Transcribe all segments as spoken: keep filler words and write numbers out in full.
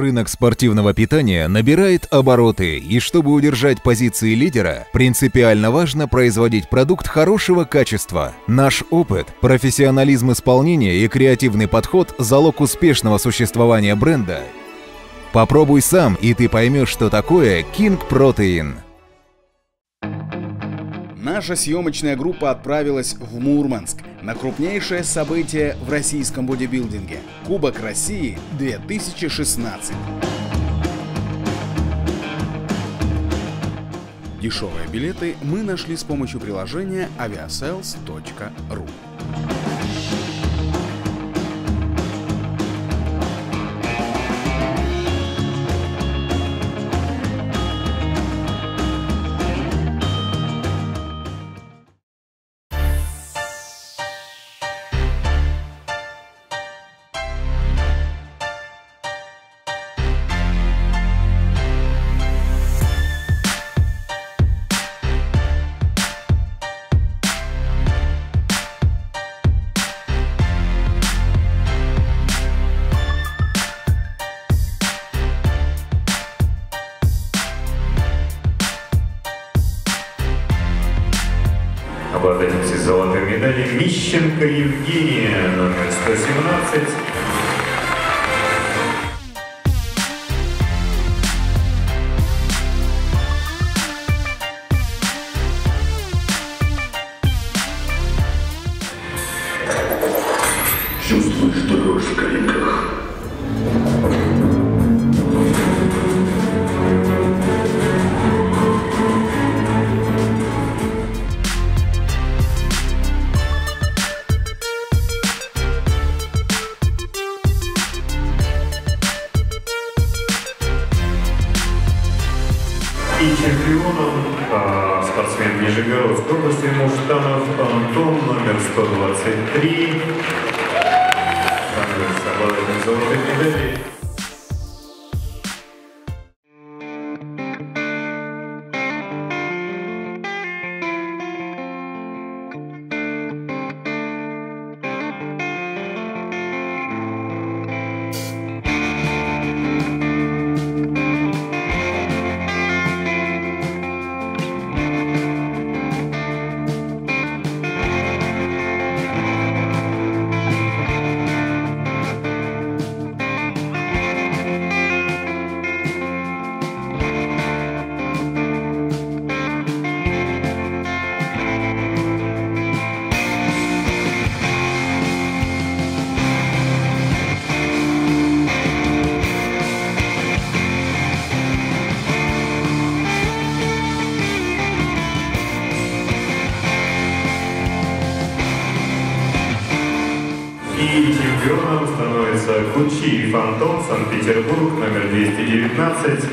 рынок спортивного питания набирает обороты, и чтобы удержать позиции лидера, принципиально важно производить продукт хорошего качества. Наш опыт, профессионализм исполнения и креативный подход – залог успешного существования бренда. Попробуй сам, и ты поймешь, что такое King Protein. Наша съемочная группа отправилась в Мурманск на крупнейшее событие в российском бодибилдинге – Кубок России две тысячи шестнадцать. Дешевые билеты мы нашли с помощью приложения авиасейлс точка ру. Обладательница золотой медали Мищенко Евгения, номер сто семнадцать. Чувствуешь дрожь в коленках? И чемпионом а, спортсмен Нижегородской области Муштанов Антон, номер сто двадцать три. Обладатель золотой медали. И чемпионом становится Кучиев Антон, Санкт-Петербург, номер двести девятнадцать.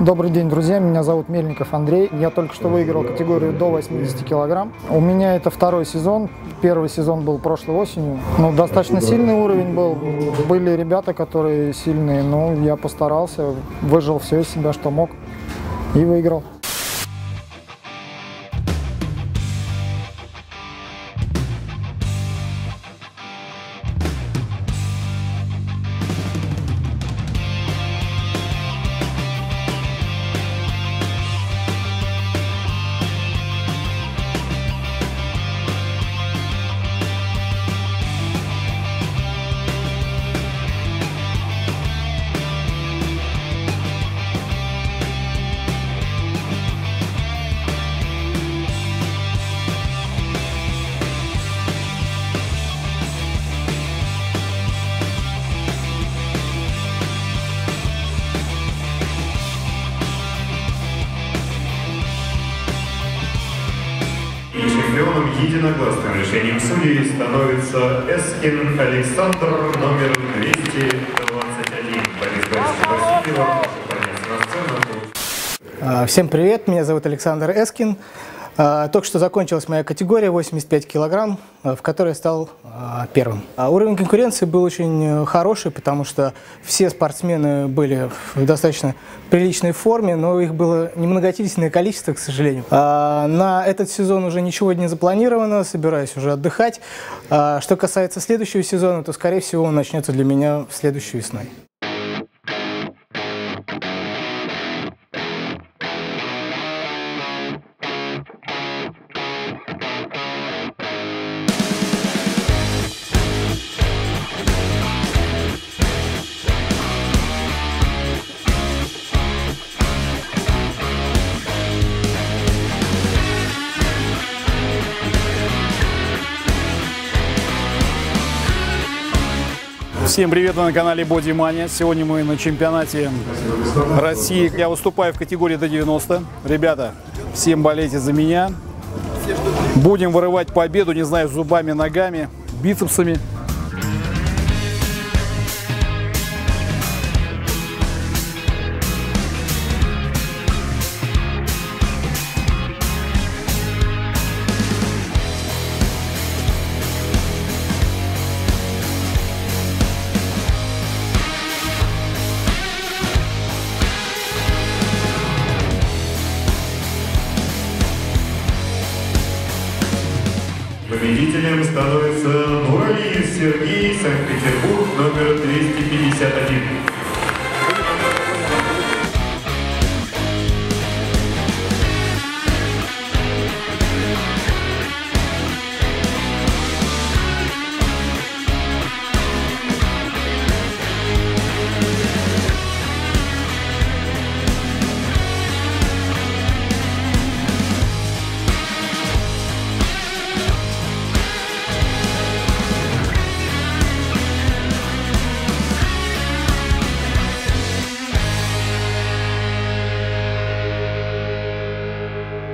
Добрый день, друзья. Меня зовут Мельников Андрей. Я только что выиграл категорию до восьмидесяти килограмм. У меня это второй сезон. Первый сезон был прошлой осенью. Ну, достаточно сильный уровень был. Были ребята, которые сильные. Но я постарался, выжил все из себя, что мог, и выиграл. определенным единогласным решением судей становится Эскин Александр, номер двести двадцать один. Борис Борисович Васильев. Всем привет, меня зовут Александр Эскин. Только что закончилась моя категория восемьдесят пять килограмм, в которой я стал первым. Уровень конкуренции был очень хороший, потому что все спортсмены были в достаточно приличной форме, но их было немногочисленное количество, к сожалению. На этот сезон уже ничего не запланировано, собираюсь уже отдыхать. Что касается следующего сезона, то, скорее всего, он начнется для меня в следующей весной. Всем привет, на канале Body Mania. Сегодня мы на чемпионате России. Я выступаю в категории до девяноста. Ребята, всем болейте за меня. Будем вырывать победу, не знаю, зубами, ногами, бицепсами. Победителем становится Нуралиев Сергей, Санкт-Петербург, номер двести пятьдесят один.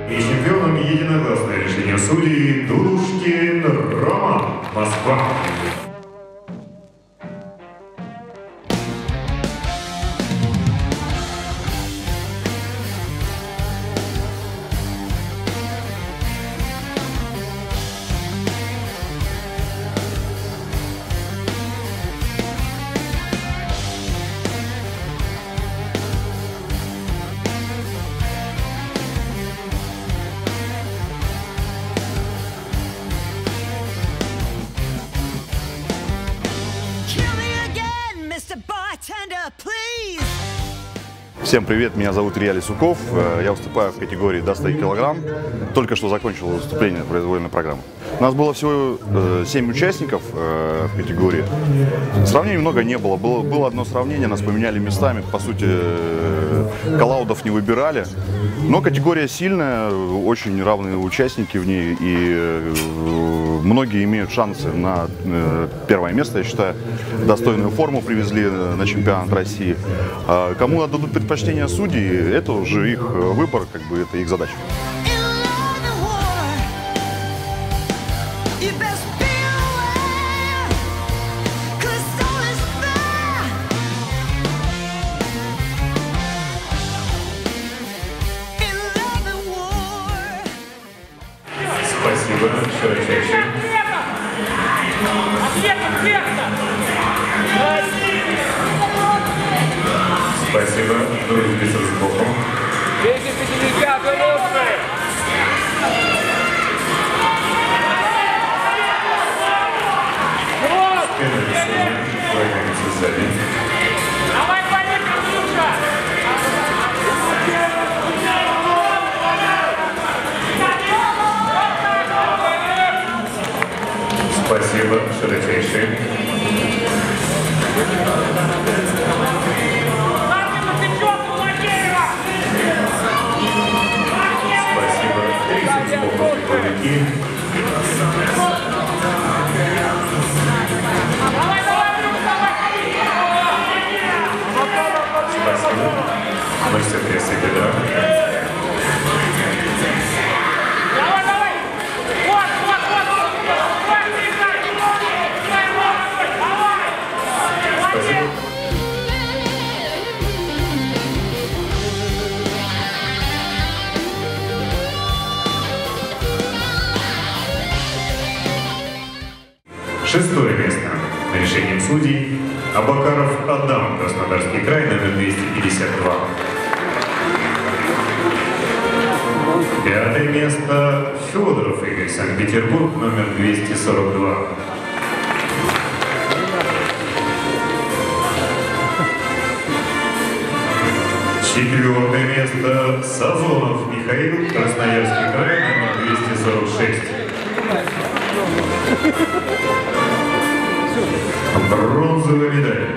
И чемпионом единогласное решение судей Дурушкин Роман, Москва. Всем привет, меня зовут Илья Лисуков, я выступаю в категории до ста килограмм, только что закончил выступление произвольной программы. У нас было всего семь участников в категории, сравнений много не было, было, было одно сравнение, нас поменяли местами, по сути коллаудов не выбирали, но категория сильная, очень равные участники в ней и многие имеют шансы на первое место, я считаю, достойную форму привезли на чемпионат России. Кому отдадут предпочтение? Предпочтения судей – это уже их выбор, как бы это их задача. Спасибо. Спасибо, кто разбился с боком. двести пятьдесят, русские! Вот! Спина рисуем, пойдемте сзади. Давай, пойдем, Катюша! Спасибо, широчайшие. Давай, давай! Вот! Шестое место. Решением судей Абакаров Адам, Краснодарский край, номер двести пятьдесят два. Пятое место. Федоров Игорь, Санкт-Петербург, номер двести сорок два. Четвертое место. Сазонов Михаил, Красноярский край, номер двести сорок шесть. Бронзовая медаль.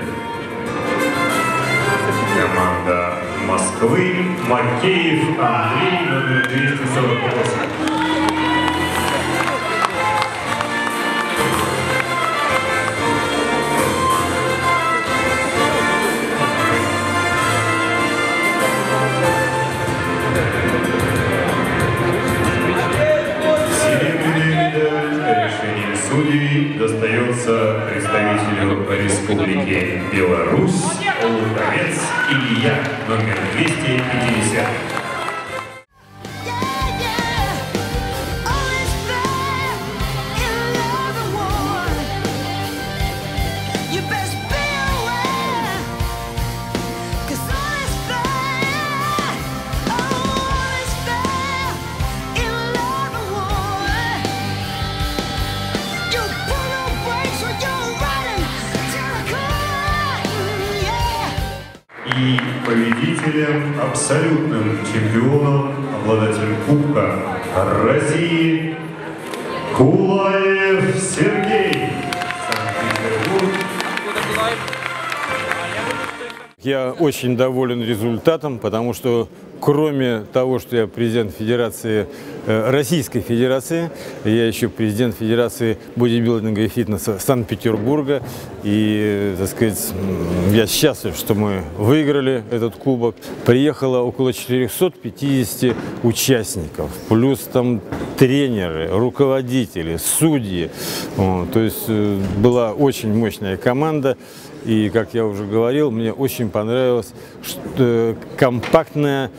Команда Москвы, Макеев Андрей, номер двести сорок восемь. Серебряная медаль. Решение судей достается представителю Республики Беларусь. Луковец Илья, номер двести пятьдесят. И победителем, абсолютным чемпионом, обладателем Кубка России Кулаев Сергей, Санкт-Петербург. Я очень доволен результатом, потому что кроме того, что я президент Федерации, Российской Федерации, я еще президент Федерации бодибилдинга и фитнеса Санкт-Петербурга. И, так сказать, я счастлив, что мы выиграли этот кубок. Приехало около четырёхсот пятидесяти участников, плюс там тренеры, руководители, судьи. То есть была очень мощная команда. И, как я уже говорил, мне очень понравилось компактное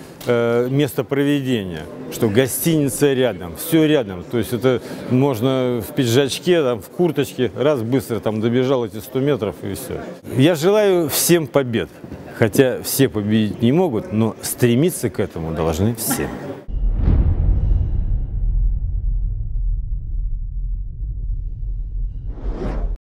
место проведения, что гостиница рядом, все рядом. То есть это можно в пиджачке, там, в курточке, раз быстро там добежал эти сто метров и все. Я желаю всем побед, хотя все победить не могут, но стремиться к этому должны все.